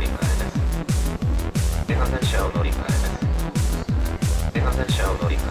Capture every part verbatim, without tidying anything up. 乗り換えです。電波電車を乗り換えです。電波電車を乗り換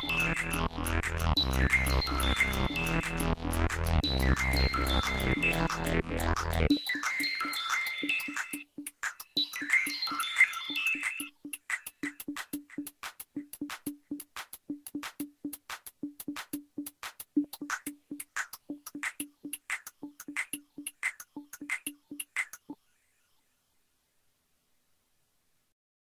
えです。